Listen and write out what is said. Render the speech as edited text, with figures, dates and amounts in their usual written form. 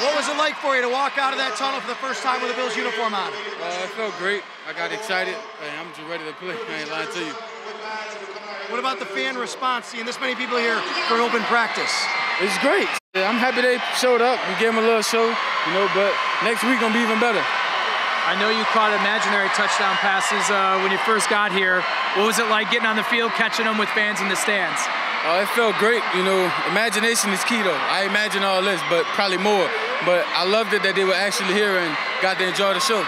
What was it like for you to walk out of that tunnel for the first time with a Bills uniform on? It felt great. I got excited. I'm just ready to play. I ain't lying to you. What about the fan response, seeing this many people here for open practice? It's great. I'm happy they showed up. We gave them a little show, you know, but next week going to be even better. I know you caught imaginary touchdown passes when you first got here. What was it like getting on the field, catching them with fans in the stands? It felt great. You know, imagination is key, though. I imagine all this, but probably more. But I loved it that they were actually here and got to enjoy the show.